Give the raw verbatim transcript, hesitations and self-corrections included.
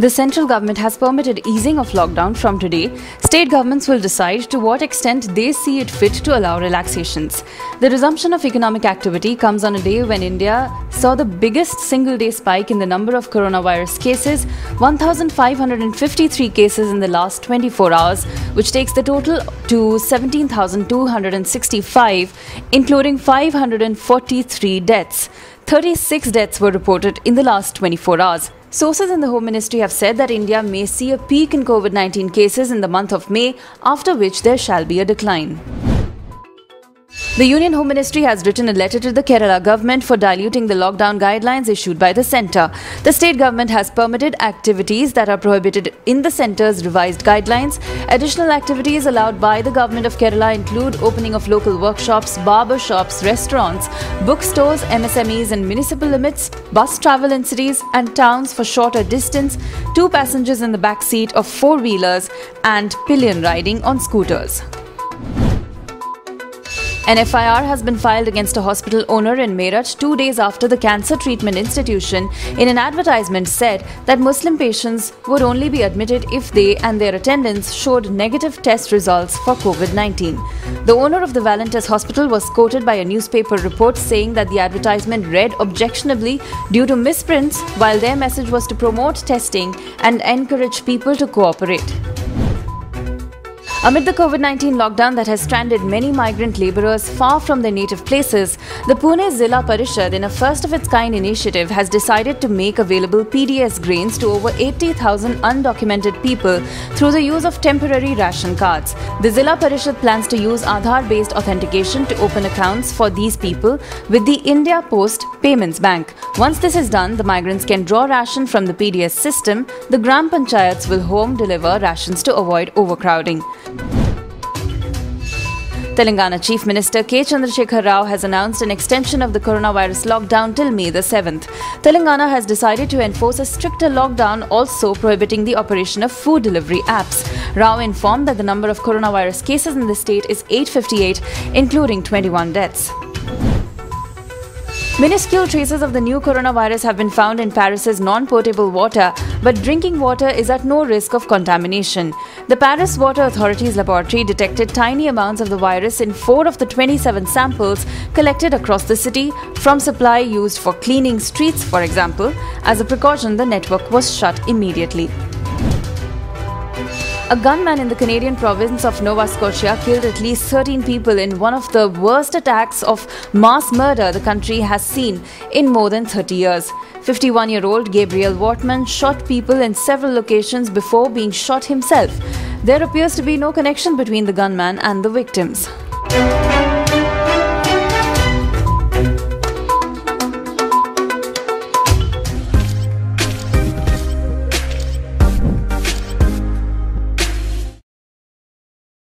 The central government has permitted easing of lockdown from today. State governments will decide to what extent they see it fit to allow relaxations. The resumption of economic activity comes on a day when India saw the biggest single-day spike in the number of coronavirus cases, one thousand five hundred fifty-three cases in the last twenty-four hours, which takes the total to seventeen thousand two hundred sixty-five, including five hundred forty-three deaths. thirty-six deaths were reported in the last twenty-four hours. Sources in the Home Ministry have said that India may see a peak in COVID nineteen cases in the month of May, after which there shall be a decline. The Union Home Ministry has written a letter to the Kerala government for diluting the lockdown guidelines issued by the centre. The state government has permitted activities that are prohibited in the centre's revised guidelines. Additional activities allowed by the government of Kerala include opening of local workshops, barber shops, restaurants, bookstores, M S M Es and municipal limits, bus travel in cities and towns for shorter distance, two passengers in the back seat of four-wheelers and pillion riding on scooters. An F I R has been filed against a hospital owner in Meerut two days after the Cancer Treatment Institution in an advertisement said that Muslim patients would only be admitted if they and their attendants showed negative test results for COVID nineteen. The owner of the Valentis Hospital was quoted by a newspaper report saying that the advertisement read objectionably due to misprints, while their message was to promote testing and encourage people to cooperate. Amid the COVID nineteen lockdown that has stranded many migrant labourers far from their native places, the Pune Zilla Parishad, in a first-of-its-kind initiative, has decided to make available P D S grains to over eighty thousand undocumented people through the use of temporary ration cards. The Zilla Parishad plans to use Aadhaar-based authentication to open accounts for these people with the India Post Payments Bank. Once this is done, the migrants can draw ration from the P D S system. The Gram Panchayats will home-deliver rations to avoid overcrowding. Telangana Chief Minister K Chandrasekhar Rao has announced an extension of the coronavirus lockdown till May the seventh. Telangana has decided to enforce a stricter lockdown, also prohibiting the operation of food delivery apps. Rao informed that the number of coronavirus cases in the state is eight hundred fifty-eight, including twenty-one deaths. Minuscule traces of the new coronavirus have been found in Paris's non-potable water, but drinking water is at no risk of contamination. The Paris Water Authority's laboratory detected tiny amounts of the virus in four of the twenty-seven samples collected across the city from supply used for cleaning streets, for example. As a precaution, the network was shut immediately. A gunman in the Canadian province of Nova Scotia killed at least thirteen people in one of the worst attacks of mass murder the country has seen in more than thirty years. fifty-one-year-old Gabriel Wortman shot people in several locations before being shot himself. There appears to be no connection between the gunman and the victims.